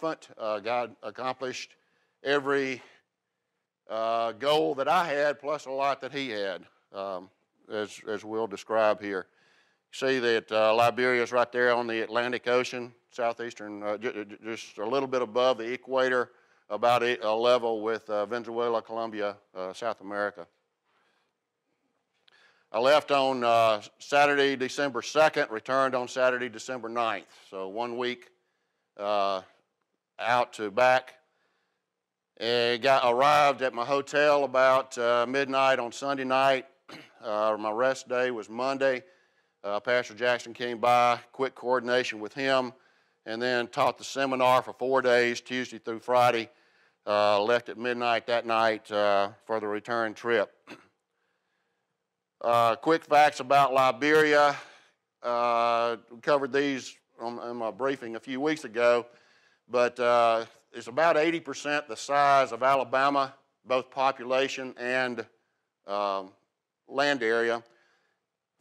triumphant. God accomplished every goal that I had, plus a lot that he had, as we'll describe here. See that Liberia is right there on the Atlantic Ocean, southeastern, just a little bit above the equator, about a level with Venezuela, Colombia, South America. I left on Saturday, December 2nd, returned on Saturday, December 9th. So 1 week out to back. And arrived at my hotel about midnight on Sunday night. My rest day was Monday. Pastor Jackson came by, quick coordination with him, and then taught the seminar for 4 days, Tuesday through Friday. Left at midnight that night for the return trip. Quick facts about Liberia. Covered these in my briefing a few weeks ago, but it's about 80% the size of Alabama, both population and land area.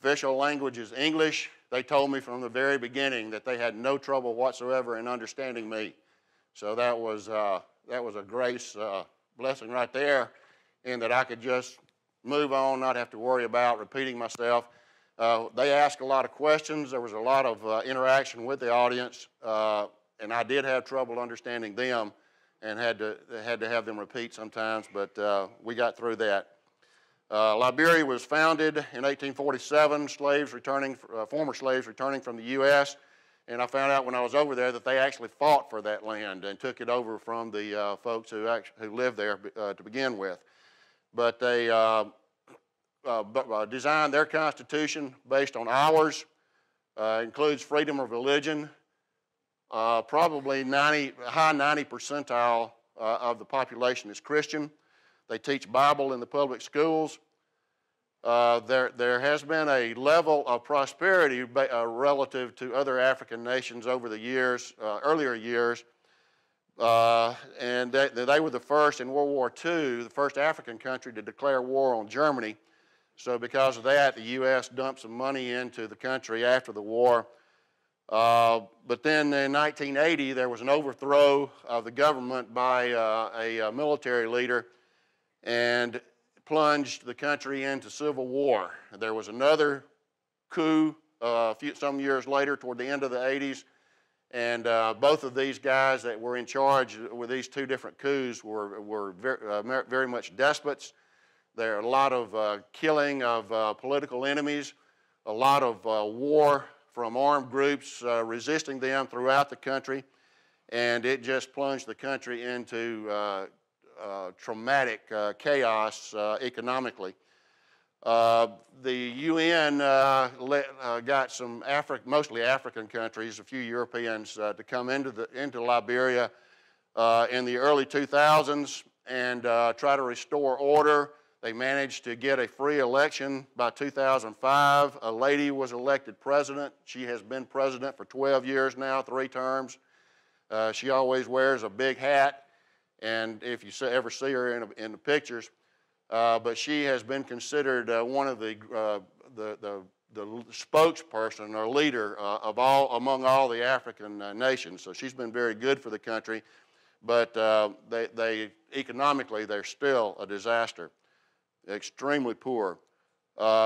Official language is English. They told me from the very beginning that they had no trouble whatsoever in understanding me. So that was a grace blessing right there, in that I could just move on, not have to worry about repeating myself. They asked a lot of questions. There was a lot of interaction with the audience, and I did have trouble understanding them and had to have them repeat sometimes, but we got through that. Liberia was founded in 1847, slaves returning, former slaves returning from the U.S., and I found out when I was over there that they actually fought for that land and took it over from the folks who lived there to begin with. But they designed their constitution based on ours. Includes freedom of religion. Probably high 90 percentile of the population is Christian. They teach Bible in the public schools. There has been a level of prosperity relative to other African nations over the years, earlier years. And they were the first in World War II, the first African country to declare war on Germany. So because of that, the U.S. dumped some money into the country after the war. But then in 1980, there was an overthrow of the government by a military leader and plunged the country into civil war. There was another coup some years later, toward the end of the 80s. And both of these guys that were in charge with these two different coups were very much despots. There are a lot of killing of political enemies, a lot of war from armed groups resisting them throughout the country, and it just plunged the country into traumatic chaos economically. The UN got some mostly African countries, a few Europeans, to come into Liberia in the early 2000s and try to restore order. They managed to get a free election by 2005. A lady was elected president. She has been president for 12 years now, 3 terms. She always wears a big hat, and if you ever see her in the pictures, but she has been considered one of the spokesperson or leader among all the African nations. So she's been very good for the country, but economically they're still a disaster, extremely poor.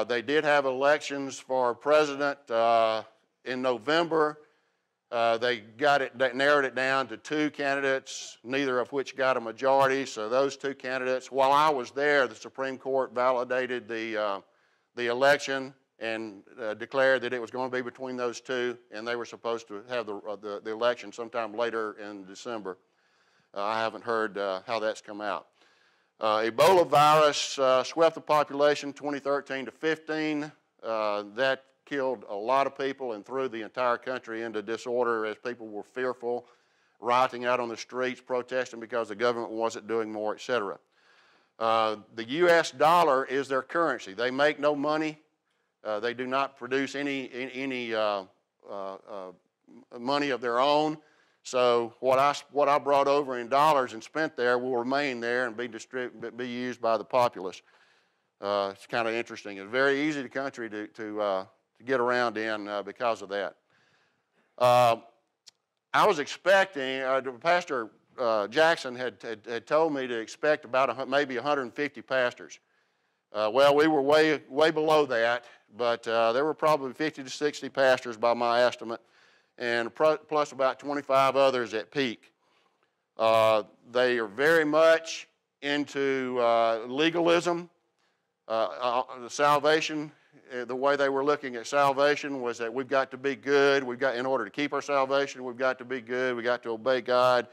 They did have elections for president in November. They narrowed it down to 2 candidates, neither of which got a majority. So those 2 candidates, while I was there, the Supreme Court validated the election and declared that it was going to be between those two, and they were supposed to have the election sometime later in December. I haven't heard how that's come out. Ebola virus swept the population 2013 to 15. That killed a lot of people and threw the entire country into disorder as people were fearful, rioting out on the streets, protesting because the government wasn't doing more, etc. The U.S. dollar is their currency. They make no money. They do not produce any money of their own. So what I brought over in dollars and spent there will remain there and be used by the populace. It's kind of interesting. It's very easy country to get around in because of that. I was expecting, Pastor Jackson had told me to expect about maybe 150 pastors. Well, we were way below that, but there were probably 50 to 60 pastors by my estimate, and plus about 25 others at peak. They are very much into legalism. Salvation, the way they were looking at salvation was that we've got to be good. We've got, in order to keep our salvation, we've got to be good. We've got to obey God.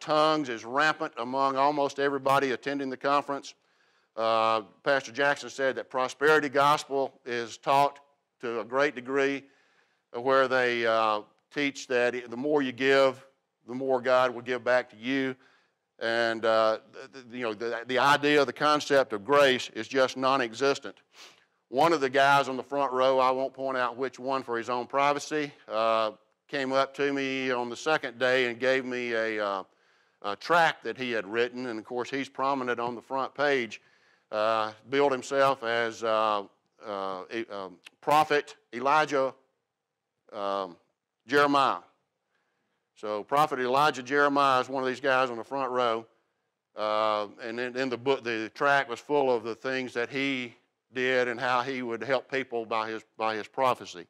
Tongues is rampant among almost everybody attending the conference. Pastor Jackson said that prosperity gospel is taught to a great degree, where they teach that the more you give, the more God will give back to you. And you know, the idea, the concept of grace is just non-existent. One of the guys on the front row, I won't point out which one for his own privacy, came up to me on the second day and gave me a tract that he had written. And of course, he's prominent on the front page. Billed himself as Prophet Elijah Jeremiah. So Prophet Elijah Jeremiah is one of these guys on the front row, and in the book, the tract was full of the things that he did and how he would help people by his prophecy.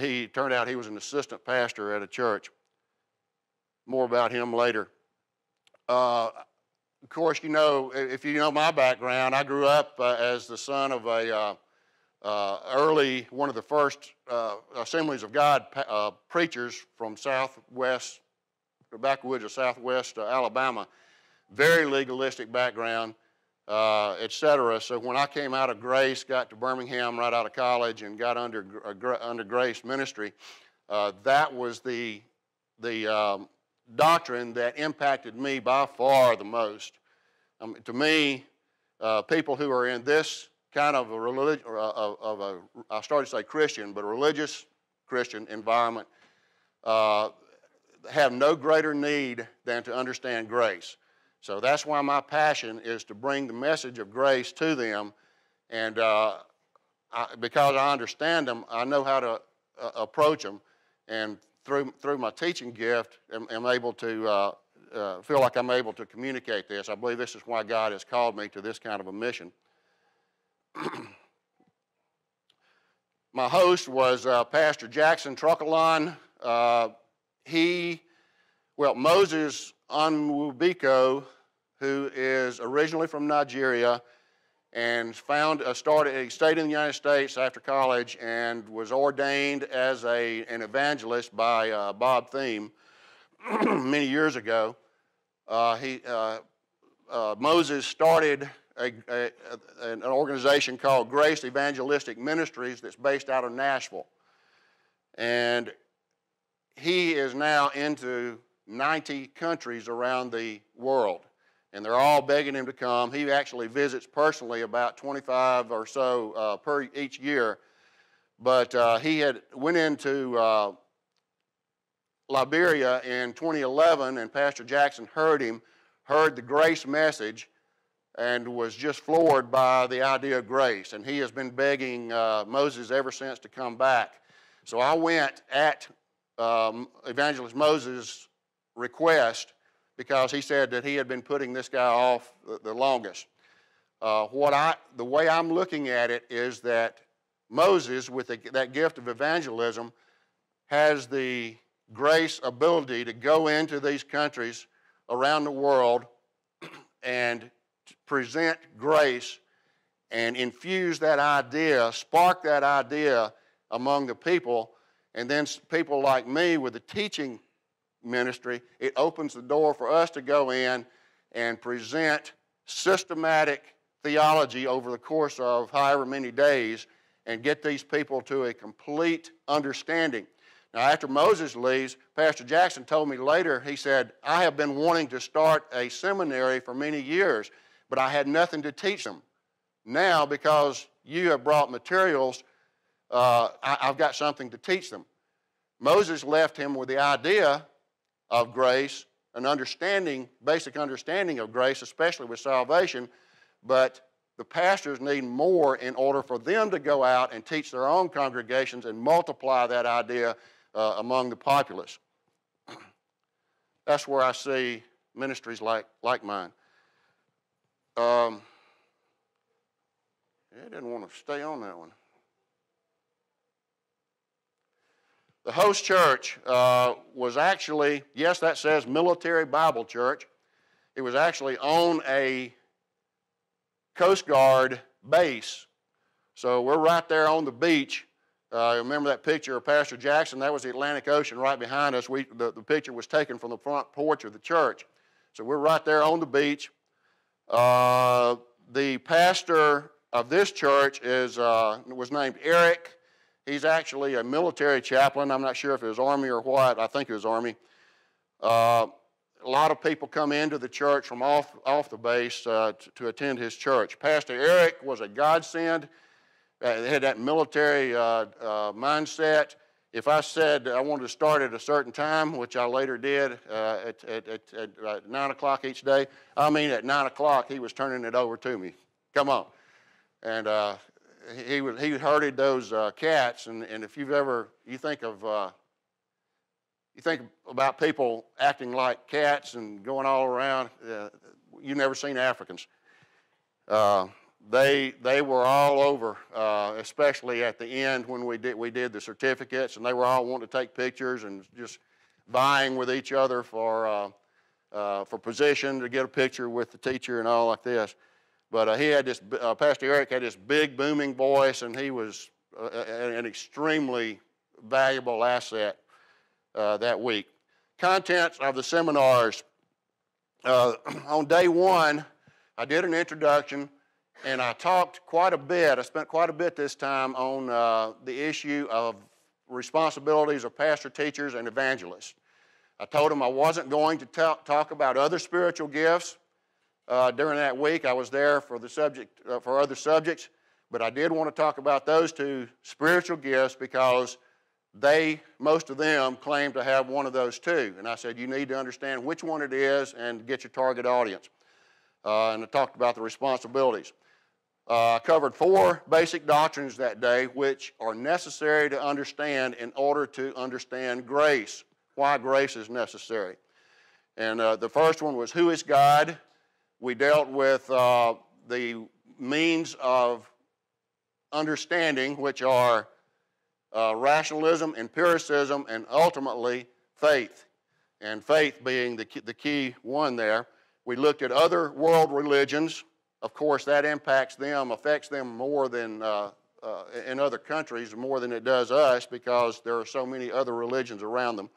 He turned out he was an assistant pastor at a church. More about him later. Of course, you know, if you know my background, I grew up as the son of a one of the first Assemblies of God preachers from southwest, the backwoods of southwest Alabama. Very legalistic background, etc. So when I came out of Grace, got to Birmingham right out of college, and got under Grace ministry, that was the doctrine that impacted me by far the most. To me, people who are in this kind of I started to say Christian, but a religious Christian environment, have no greater need than to understand grace. So that's why my passion is to bring the message of grace to them, and because I understand them, I know how to approach them, and through my teaching gift, I'm able to feel like I'm able to communicate this. I believe this is why God has called me to this kind of a mission. My host was Pastor Jackson Trokalon. Moses Onwubiko, who is originally from Nigeria and stayed in the United States after college and was ordained as an evangelist by Bob Thieme many years ago. Moses started an organization called Grace Evangelistic Ministries that's based out of Nashville. And he is now into 90 countries around the world. And they're all begging him to come. He actually visits personally about 25 or so per each year. But he had went into Liberia in 2011, and Pastor Jackson heard the grace message, and was just floored by the idea of grace. And he has been begging Moses ever since to come back. So I went at Evangelist Moses' request, because he said that he had been putting this guy off the longest. The way I'm looking at it is that Moses, with that gift of evangelism, has the grace ability to go into these countries around the world and present grace and infuse that idea, spark that idea among the people, and then people like me with the teaching ministry, it opens the door for us to go in and present systematic theology over the course of however many days and get these people to a complete understanding. Now, after Moses leaves, Pastor Jackson told me later, he said, I have been wanting to start a seminary for many years, but I had nothing to teach them. Now, because you have brought materials, I've got something to teach them. Moses left him with the idea of grace, an understanding, basic understanding of grace, especially with salvation, but the pastors need more in order for them to go out and teach their own congregations and multiply that idea among the populace. That's where I see ministries like mine. I didn't want to stay on that one. The host church was actually, yes, that says Military Bible Church. It was actually on a Coast Guard base. So we're right there on the beach. Remember that picture of Pastor Jackson? That was the Atlantic Ocean right behind us. The picture was taken from the front porch of the church. So we're right there on the beach. The pastor of this church was named Eric. He's actually a military chaplain. I'm not sure if it was Army or what. I think it was Army. A lot of people come into the church from off the base to attend his church. Pastor Eric was a godsend. They had that military mindset. If I said I wanted to start at a certain time, which I later did at 9 o'clock each day, I mean at 9 o'clock he was turning it over to me. Come on. And he herded those cats, and if you've ever, you think about people acting like cats and going all around, you've never seen Africans. They were all over, especially at the end when we did the certificates, and they were all wanting to take pictures and just vying with each other for position to get a picture with the teacher and all like this. But he had this, Pastor Eric had this big booming voice, and he was an extremely valuable asset that week. Contents of the seminars. On day one, I did an introduction, and I talked quite a bit. I spent quite a bit this time on the issue of responsibilities of pastor, teachers, and evangelists. I told them I wasn't going to talk about other spiritual gifts. During that week, I was there for the subject for other subjects, but I did want to talk about those two spiritual gifts because most of them claim to have one of those two. And I said, you need to understand which one it is and get your target audience. And I talked about the responsibilities. I covered four basic doctrines that day, which are necessary to understand in order to understand grace, why grace is necessary. And the first one was, who is God? We dealt with the means of understanding, which are rationalism, empiricism, and ultimately faith, and faith being the key one there. We looked at other world religions. Of course, that impacts them, affects them more than in other countries, more than it does us, because there are so many other religions around them.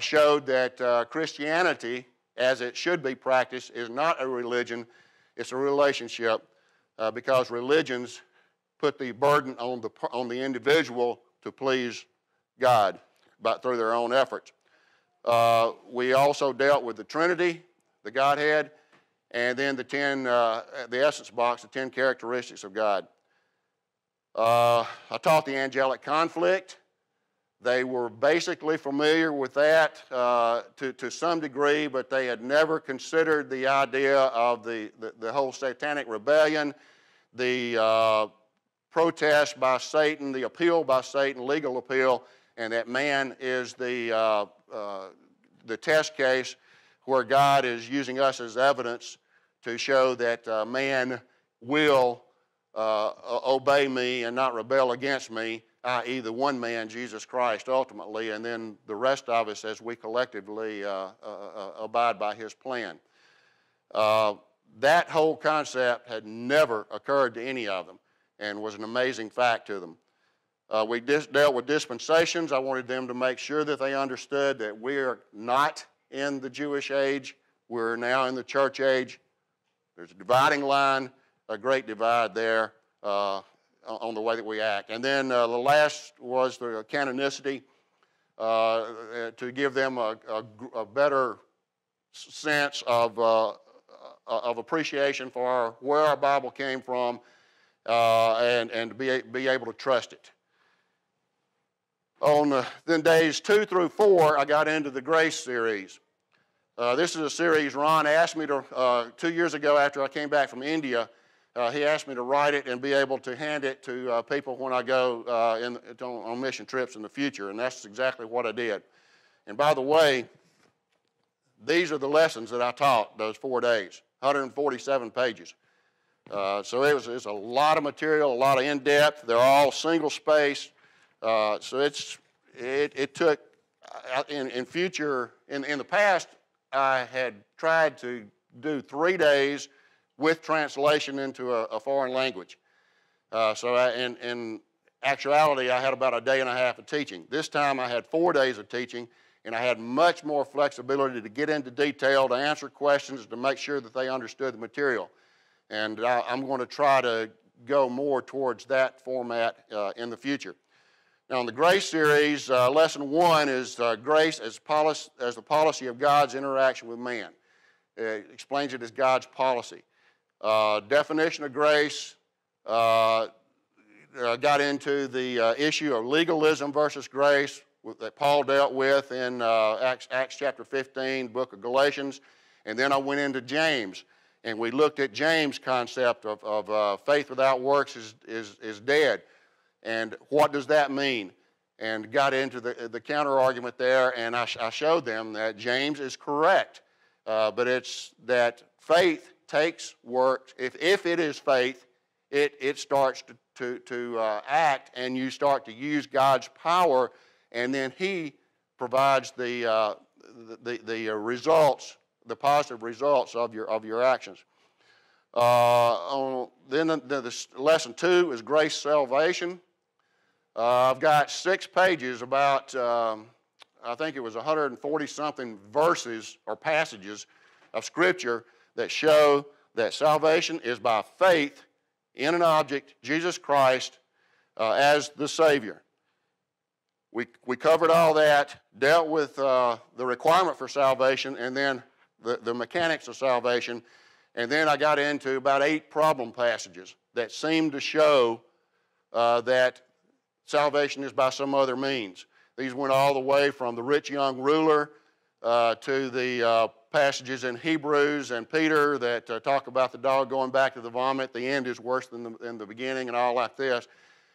Showed that Christianity, as it should be practiced, is not a religion, it's a relationship, because religions put the burden on the individual to please God through their own efforts. We also dealt with the Trinity, the Godhead, and then the essence box, the 10 characteristics of God. I taught the angelic conflict. They were basically familiar with that to some degree, but they had never considered the idea of the whole satanic rebellion, the protest by Satan, the appeal by Satan, legal appeal, and that man is the test case where God is using us as evidence to show that man will obey me and not rebel against me, i.e. the one man, Jesus Christ, ultimately, and then the rest of us as we collectively abide by his plan. That whole concept had never occurred to any of them and was an amazing fact to them. We dealt with dispensations. I wanted them to make sure that they understood that we're not in the Jewish age. We're now in the church age. There's a dividing line, a great divide there. On the way that we act. And then the last was the canonicity, to give them a better sense of appreciation for where our Bible came from and to be able to trust it. On then days 2 through 4, I got into the Grace series. This is a series Ron asked me to, 2 years ago after I came back from India, he asked me to write it and be able to hand it to people when I go on mission trips in the future, and that's exactly what I did. And by the way, These are the lessons that I taught those 4 days, 147 pages. So it's a lot of material, a lot of in-depth. They're all single-spaced. So it took, in the past, I had tried to do 3 days with translation into a foreign language. So in actuality, I had about a day and a half of teaching. This time I had 4 days of teaching, and I had much more flexibility to get into detail, to answer questions, to make sure that they understood the material. And I'm going to try to go more towards that format in the future. Now, in the Grace series, lesson one is grace as the policy of God's interaction with man. It explains it as God's policy. Definition of grace, got into the issue of legalism versus grace that Paul dealt with in Acts chapter 15, book of Galatians. And then I went into James, and we looked at James' concept of faith without works is dead. And what does that mean? And got into the counter-argument there, and I showed them that James is correct. But it's that faith takes works. If it is faith, it starts to act, and you start to use God's power, and then He provides the results, the positive results of your actions. Then the lesson two is grace salvation. I've got 6 pages about I think it was 140 something verses or passages of Scripture that show that salvation is by faith in an object, Jesus Christ, as the Savior. We covered all that, dealt with the requirement for salvation, and then the mechanics of salvation, and then I got into about 8 problem passages that seem to show that salvation is by some other means. These went all the way from the rich young ruler to the passages in Hebrews and Peter that talk about the dog going back to the vomit, the end is worse than the beginning, and all like this,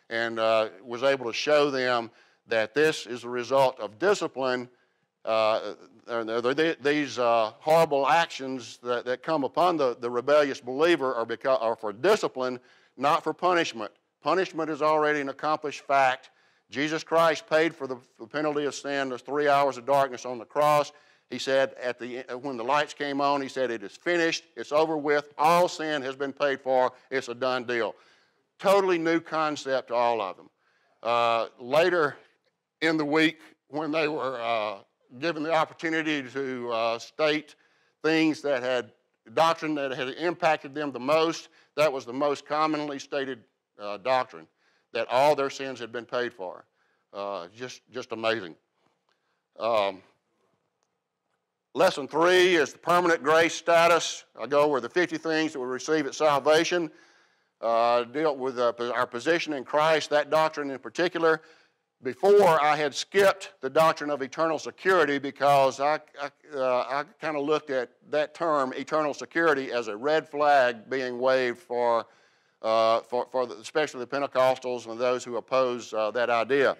and was able to show them that this is the result of discipline. These horrible actions that come upon the rebellious believer are for discipline, not for punishment. Punishment is already an accomplished fact. Jesus Christ paid for the penalty of sin. There's 3 hours of darkness on the cross. He said, when the lights came on, he said, it is finished, it's over with, all sin has been paid for, it's a done deal. Totally new concept to all of them. Later in the week, when they were given the opportunity to state things that had, doctrine that had impacted them the most, that was the most commonly stated doctrine, that all their sins had been paid for. Just amazing. Lesson 3 is the permanent grace status. I go over the 50 things that we receive at salvation. Deal with our position in Christ, that doctrine in particular. Before, I had skipped the doctrine of eternal security because I kind of looked at that term, eternal security, as a red flag being waved for especially the Pentecostals and those who oppose that idea.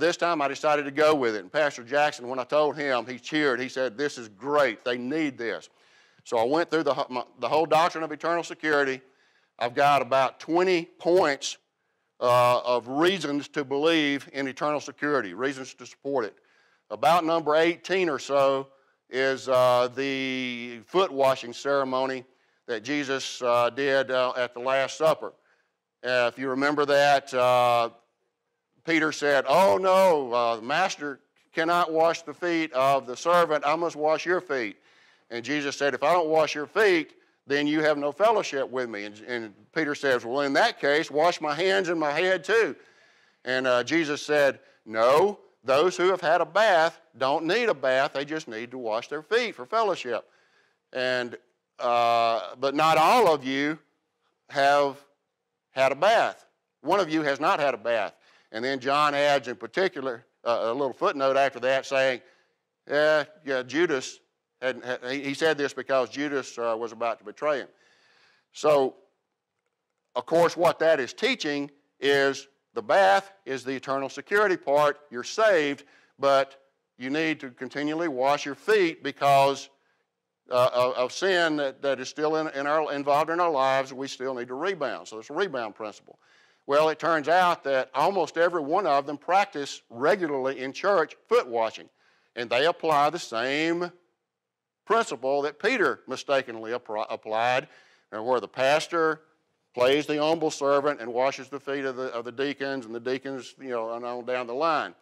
This time I decided to go with it. And Pastor Jackson, when I told him, he cheered. He said, this is great. They need this. So I went through the whole doctrine of eternal security. I've got about 20 points of reasons to believe in eternal security, reasons to support it. About number 18 or so is the foot washing ceremony that Jesus did at the Last Supper. If you remember that, Peter said, oh no, the master cannot wash the feet of the servant, I must wash your feet. And Jesus said, if I don't wash your feet, then you have no fellowship with me. And Peter says, well, in that case, wash my hands and my head too. And Jesus said, no, those who have had a bath don't need a bath, they just need to wash their feet for fellowship. And, but not all of you have had a bath. One of you has not had a bath. And then John adds in particular a little footnote after that saying, yeah, Judas, he said this because Judas was about to betray him. So, of course, what that is teaching is the bath is the eternal security part. You're saved, but you need to continually wash your feet because of sin that is still involved in our lives. We still need to rebound. So it's a rebound principle. Well, it turns out that almost every one of them practice regularly in church foot washing, and they apply the same principle that Peter mistakenly applied, where the pastor plays the humble servant and washes the feet of the deacons, and the deacons, and on down the line.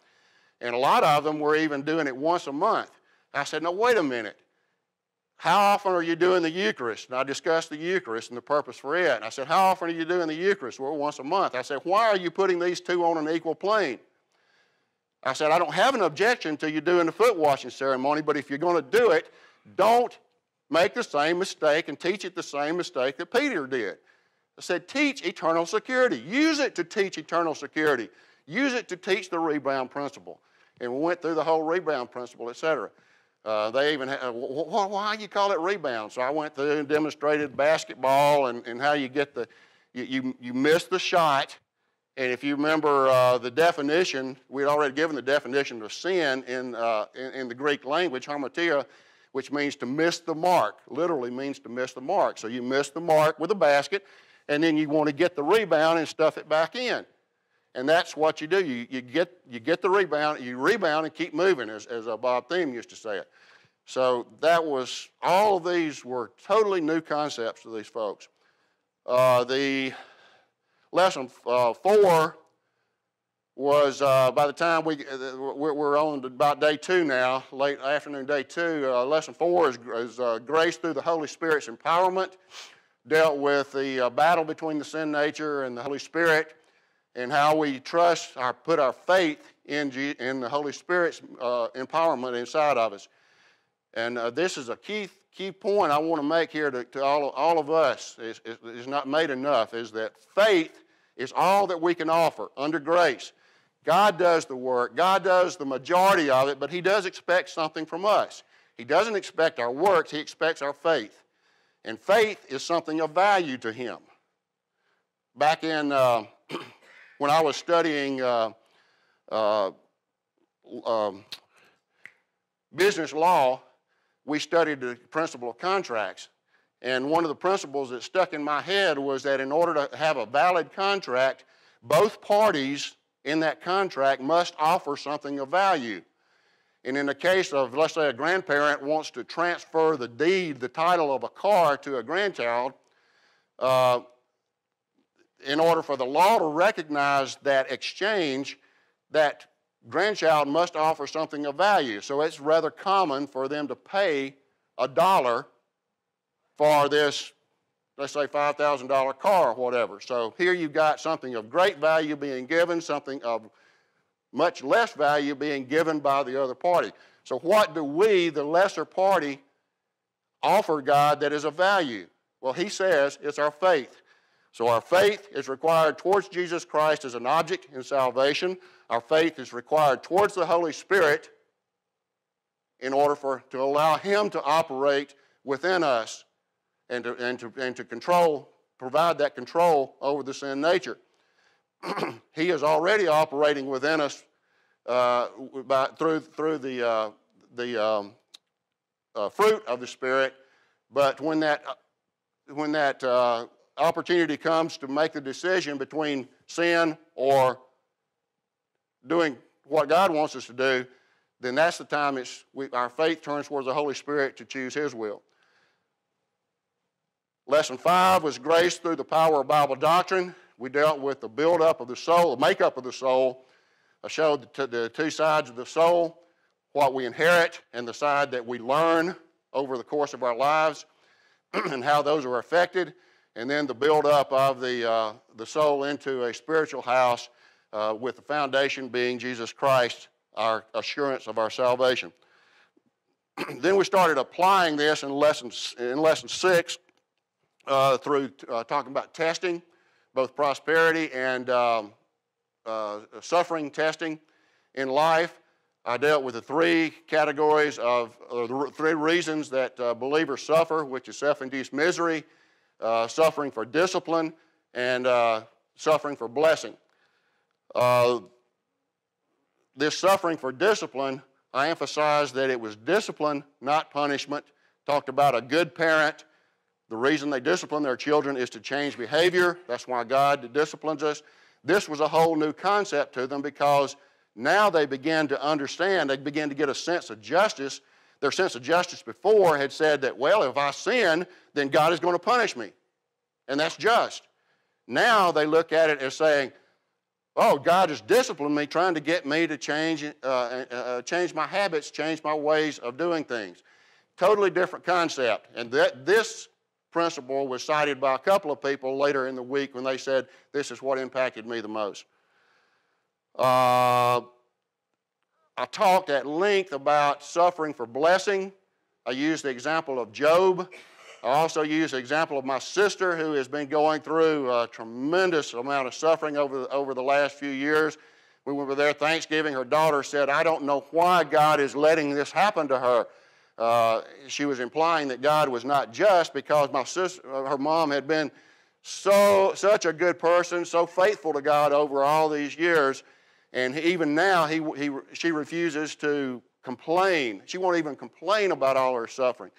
And a lot of them were even doing it once a month. I said, no, wait a minute. How often are you doing the Eucharist? And I discussed the Eucharist and the purpose for it. And I said, how often are you doing the Eucharist? Well, once a month. I said, why are you putting these two on an equal plane? I said, I don't have an objection to you doing the foot washing ceremony, but if you're going to do it, don't make the same mistake and teach it the same mistake that Peter did. I said, teach eternal security. Use it to teach eternal security. Use it to teach the rebound principle. And we went through the whole rebound principle, etc. They even had, why you call it rebound? So I went through and demonstrated basketball and how you get the, you miss the shot. And if you remember the definition, we'd already given the definition of sin in the Greek language, hamartia, which means to miss the mark, literally means to miss the mark. So you miss the mark with a basket, and then you want to get the rebound and stuff it back in. And that's what you do. You get the rebound, you rebound and keep moving, as Bob Thieme used to say it. So that was, all of these were totally new concepts to these folks. The lesson 4 was, by the time we're on about day 2 now, late afternoon day 2, lesson 4 is grace through the Holy Spirit's empowerment, dealt with the battle between the sin nature and the Holy Spirit, and how we trust or put our faith in the Holy Spirit's empowerment inside of us. And this is a key point I want to make here to all of us. It's not made enough, is that faith is all that we can offer under grace. God does the work. God does the majority of it, but He does expect something from us. He doesn't expect our works. He expects our faith. And faith is something of value to Him. Back in... when I was studying business law, we studied the principle of contracts. And one of the principles that stuck in my head was that in order to have a valid contract, both parties in that contract must offer something of value. And in the case of, let's say, a grandparent wants to transfer the deed, the title of a car to a grandchild, in order for the law to recognize that exchange, that grandchild must offer something of value. So it's rather common for them to pay $1 for this, let's say, $5,000 car or whatever. So here you've got something of great value being given, something of much less value being given by the other party. So what do we, the lesser party, offer God that is of value? Well, He says it's our faith. So our faith is required towards Jesus Christ as an object in salvation. Our faith is required towards the Holy Spirit in order to allow Him to operate within us and to control, provide that control over the sin nature. He is already operating within us through the fruit of the Spirit, but when that opportunity comes to make the decision between sin or doing what God wants us to do, then that's the time our faith turns towards the Holy Spirit to choose His will. Lesson 5 was grace through the power of Bible doctrine. We dealt with the buildup of the soul, the makeup of the soul. I showed the two sides of the soul, what we inherit and the side that we learn over the course of our lives and how those are affected. And then the buildup of the soul into a spiritual house with the foundation being Jesus Christ, our assurance of our salvation. Then we started applying this in lesson 6 through talking about testing, both prosperity and suffering testing in life. I dealt with the 3 categories of the 3 reasons that believers suffer, which is self-induced misery, suffering for discipline, and suffering for blessing. This suffering for discipline I emphasized that it was discipline, not punishment. Talked about a good parent. The reason they discipline their children is to change behavior. That's why God disciplines us. This was a whole new concept to them because now they begin to understand, they begin to get a sense of justice. Their sense of justice before had said that, well, if I sin, then God is going to punish me, and that's just. Now they look at it as saying, oh, God has disciplined me, trying to get me to change my habits, change my ways of doing things. Totally different concept. And this principle was cited by a couple of people later in the week when they said, this is what impacted me the most. I talked at length about suffering for blessing. I used the example of Job. I also used the example of my sister who has been going through a tremendous amount of suffering over the last few years. When we were there Thanksgiving, her daughter said, I don't know why God is letting this happen to her. She was implying that God was not just because my sister, her mom had been such a good person, so faithful to God over all these years. And even now, she refuses to complain. She won't even complain about all her suffering.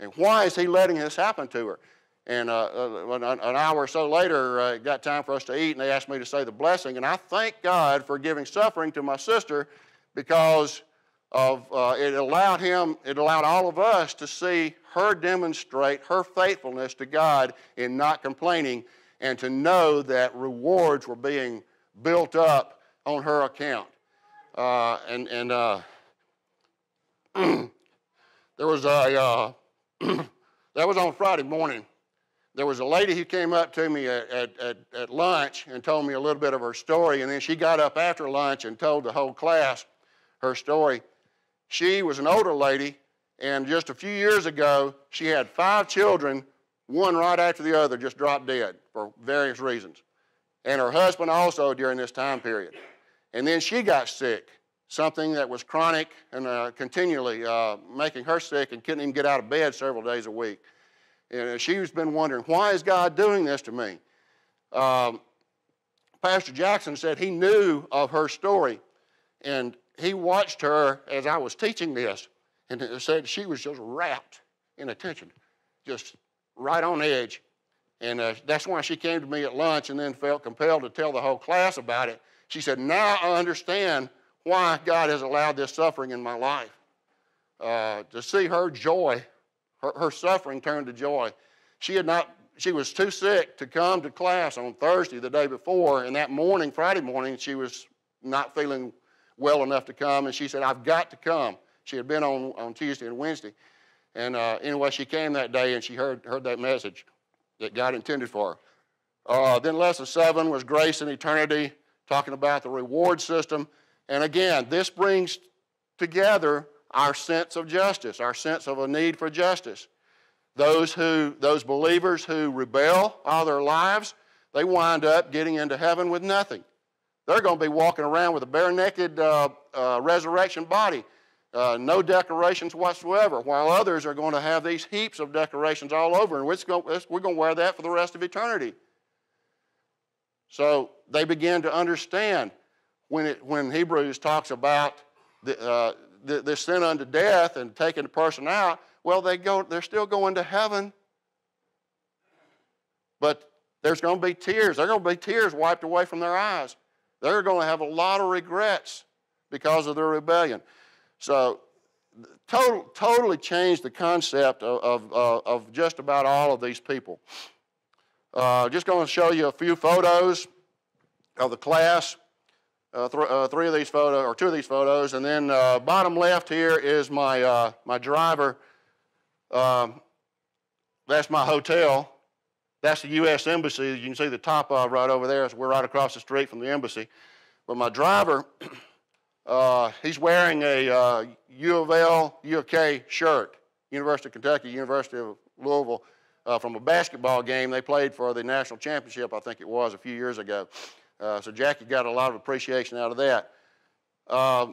And why is he letting this happen to her? And an hour or so later, it got time for us to eat, and they asked me to say the blessing. And I thank God for giving suffering to my sister because of it allowed all of us to see her demonstrate her faithfulness to God in not complaining and to know that rewards were being built up on her account. There was a that was on Friday morning. There was a lady who came up to me at lunch and told me a little bit of her story, and then she got up after lunch and told the whole class her story. She was an older lady, and just a few years ago, she had 5 children, one right after the other, just dropped dead for various reasons. And her husband also during this time period. And then she got sick, something that was chronic and continually making her sick and couldn't even get out of bed several days a week. And she's been wondering, why is God doing this to me? Pastor Jackson said he knew of her story, and he watched her as I was teaching this, and it said she was just wrapped in attention, just right on edge. And that's why she came to me at lunch and then felt compelled to tell the whole class about it. She said, now I understand why God has allowed this suffering in my life. To see her joy, her suffering turned to joy. She was too sick to come to class on Thursday the day before, and that morning, Friday morning, she was not feeling well enough to come, and she said, I've got to come. She had been on Tuesday and Wednesday. And anyway, she came that day, and she heard that message that God intended for her. Then lesson 7 was grace and eternity, talking about the reward system. And again, this brings together our sense of justice, our sense of a need for justice. Those believers who rebel all their lives, they wind up getting into heaven with nothing. They're going to be walking around with a bare-naked resurrection body, no decorations whatsoever, while others are going to have these heaps of decorations all over, and we're going to wear that for the rest of eternity. So they begin to understand when Hebrews talks about the sin unto death and taking the person out, well, they're still going to heaven, but there's going to be tears. There are going to be tears wiped away from their eyes. They're going to have a lot of regrets because of their rebellion. So totally changed the concept of just about all of these people. Just going to show you a few photos of the class, 3 of these photos, or 2 of these photos, and then bottom left here is my driver. That's my hotel. That's the U.S. Embassy. You can see the top of right over there. So we're right across the street from the embassy. But my driver, he's wearing a U of K shirt, University of Kentucky, University of Louisville, from a basketball game. They played for the national championship, I think it was, a few years ago. So Jackie got a lot of appreciation out of that. I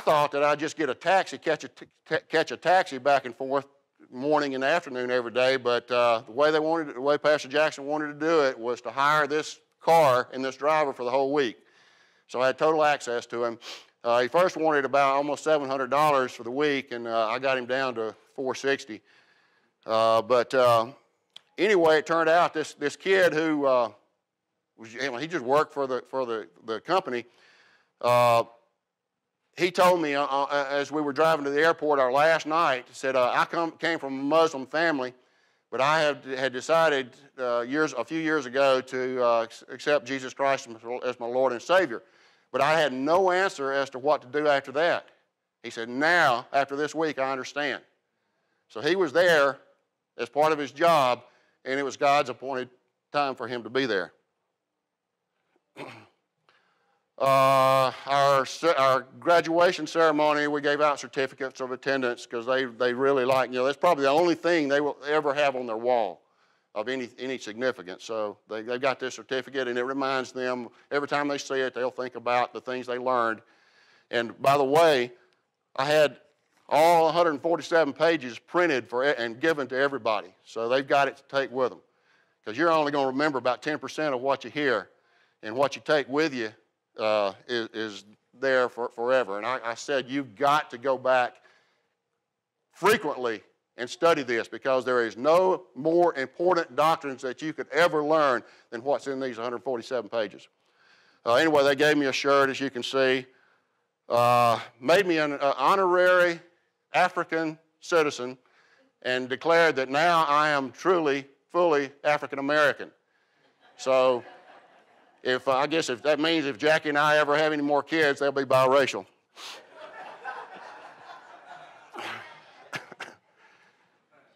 thought that I'd just get a taxi, catch a taxi back and forth, morning and afternoon every day, but the way Pastor Jackson wanted to do it was to hire this car and this driver for the whole week. So I had total access to him. He first wanted about almost $700 for the week, and I got him down to $460. Anyway, it turned out this kid who he just worked for the company. He told me as we were driving to the airport our last night, he said, I came from a Muslim family, but I had decided a few years ago to accept Jesus Christ as my Lord and Savior. But I had no answer as to what to do after that. He said, now, after this week, I understand. So he was there as part of his job, and it was God's appointed time for him to be there. Our graduation ceremony, we gave out certificates of attendance because they really like, that's probably the only thing they will ever have on their wall of any significance. So they've got this certificate, and it reminds them, every time they see it, they'll think about the things they learned. And by the way, I had all 147 pages printed for and given to everybody. So they've got it to take with them, because you're only going to remember about 10% of what you hear, and what you take with you is there forever. And I said, you've got to go back frequently and study this, because there is no more important doctrines that you could ever learn than what's in these 147 pages. Anyway, they gave me a shirt, as you can see, made me an honorary African citizen, and declared that now I am truly, fully African American. So I guess if that means if Jackie and I ever have any more kids, they'll be biracial.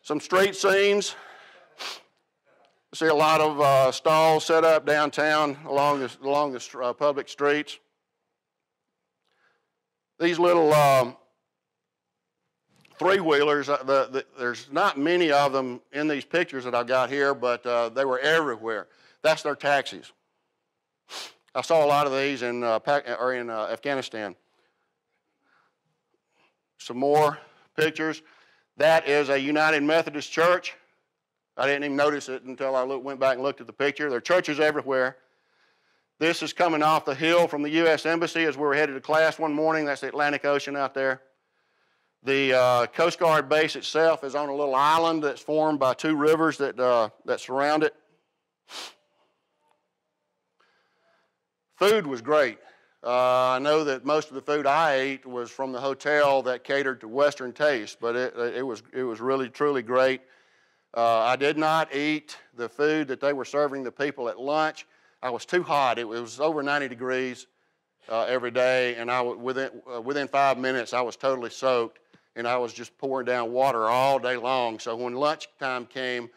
Some street scenes. You see a lot of stalls set up downtown along the public streets. These little three-wheelers, there's not many of them in these pictures that I got here, but they were everywhere. That's their taxis. I saw a lot of these in Afghanistan. Some more pictures. That is a United Methodist church. I didn't even notice it until I went back and looked at the picture. There are churches everywhere. This is coming off the hill from the U.S. Embassy as we were headed to class one morning. That's the Atlantic Ocean out there. The Coast Guard base itself is on a little island that's formed by two rivers that surround it. Food was great. I know that most of the food I ate was from the hotel that catered to Western tastes, but it was really, truly great. I did not eat the food that they were serving the people at lunch. I was too hot. It was over 90 degrees every day, and within 5 minutes, I was totally soaked, and I was just pouring down water all day long. So when lunchtime came,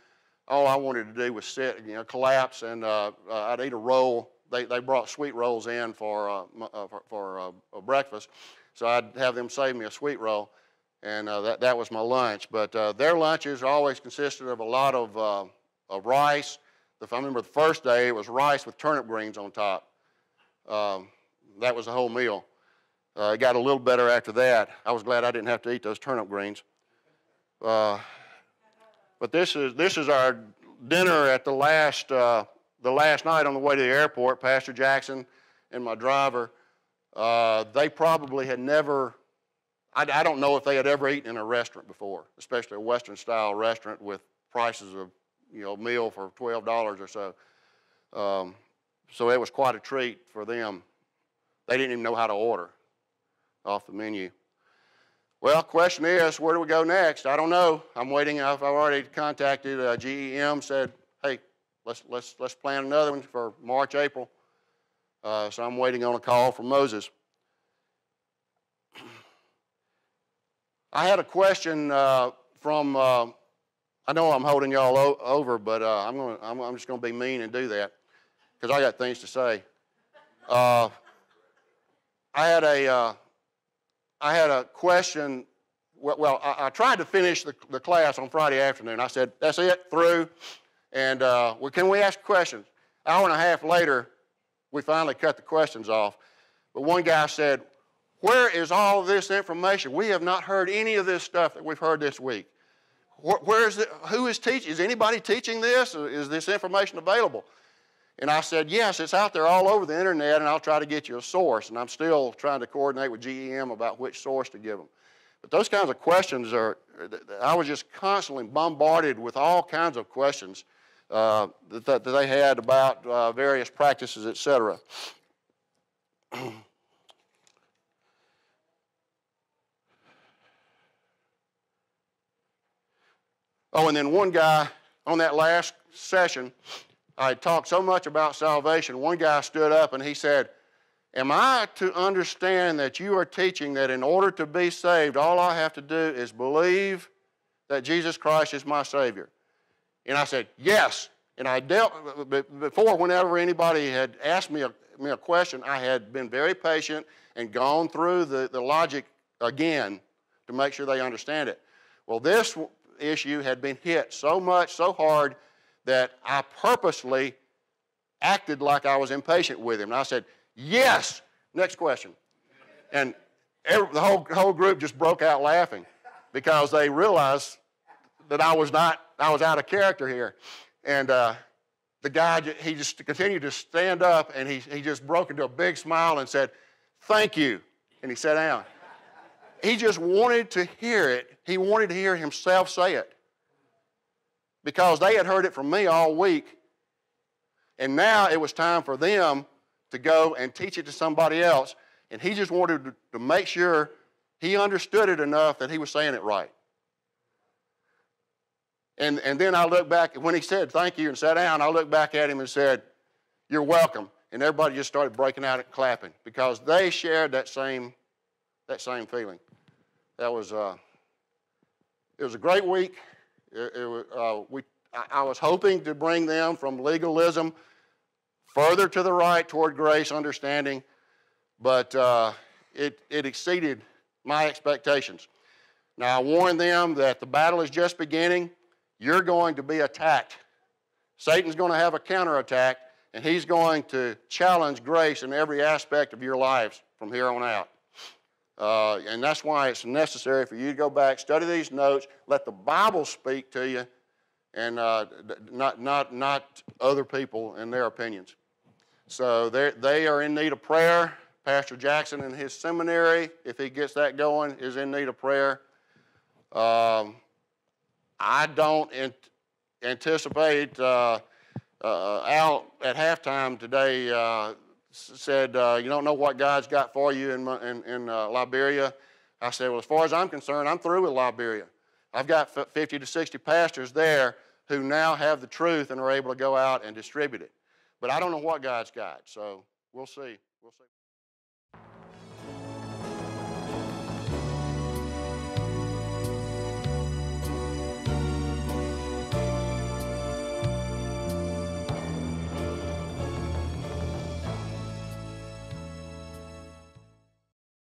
all I wanted to do was sit, collapse, and I'd eat a roll. They brought sweet rolls in for breakfast, so I'd have them save me a sweet roll, and that was my lunch. But their lunches always consisted of a lot of rice. I remember the first day it was rice with turnip greens on top. That was the whole meal. It got a little better after that. I was glad I didn't have to eat those turnip greens. But this is our dinner at the last. The last night on the way to the airport, Pastor Jackson and my driver, they probably had never, I don't know if they had ever eaten in a restaurant before, especially a Western-style restaurant with prices of, meal for $12 or so. So it was quite a treat for them. They didn't even know how to order off the menu. Well, question is, where do we go next? I don't know. I'm waiting. I've already contacted GEM, said, hey, let's plan another one for March, April. So I'm waiting on a call from Moses. I had a question from. I know I'm holding y'all over, but I'm just going to be mean and do that because I got things to say. I had a question. Well, I tried to finish the class on Friday afternoon. I said, that's it, through. And, well, can we ask questions? An hour and a half later, we finally cut the questions off. But one guy said, where is all this information? We have not heard any of this stuff that we've heard this week. Who is teaching? Is anybody teaching this? Is this information available? And I said, yes, it's out there all over the internet, and I'll try to get you a source. And I'm still trying to coordinate with GEM about which source to give them. But those kinds of questions are, I was just constantly bombarded with all kinds of questions that they had about various practices, etc. Oh, and then one guy on that last session, I talked so much about salvation, one guy stood up and he said, am I to understand that you are teaching that in order to be saved, all I have to do is believe that Jesus Christ is my Savior? And I said, yes. And I dealt, before whenever anybody had asked me a question, I had been very patient and gone through the logic again to make sure they understand it. Well, this issue had been hit so much, so hard, that I purposely acted like I was impatient with him. And I said, yes, next question. And the whole group just broke out laughing because they realized that I was out of character here. And the guy, he just continued to stand up, and he just broke into a big smile and said, thank you. And he sat down. He just wanted to hear it. He wanted to hear himself say it, because they had heard it from me all week, and now it was time for them to go and teach it to somebody else, and he just wanted to make sure he understood it enough that he was saying it right. And then I looked back, when he said thank you and sat down, I looked back at him and said, you're welcome, and everybody just started breaking out and clapping because they shared that same feeling. That was, it was a great week. I was hoping to bring them from legalism further to the right toward grace understanding, but it exceeded my expectations. Now, I warned them that the battle is just beginning. You're going to be attacked. Satan's going to have a counterattack, and he's going to challenge grace in every aspect of your lives from here on out. And that's why it's necessary for you to go back, study these notes, let the Bible speak to you, and not other people and their opinions. So they are in need of prayer. Pastor Jackson and his seminary, if he gets that going, is in need of prayer. I don't anticipate, Al at halftime today said, you don't know what God's got for you in Liberia. I said, well, as far as I'm concerned, I'm through with Liberia. I've got 50 to 60 pastors there who now have the truth and are able to go out and distribute it. But I don't know what God's got, so we'll see. We'll see.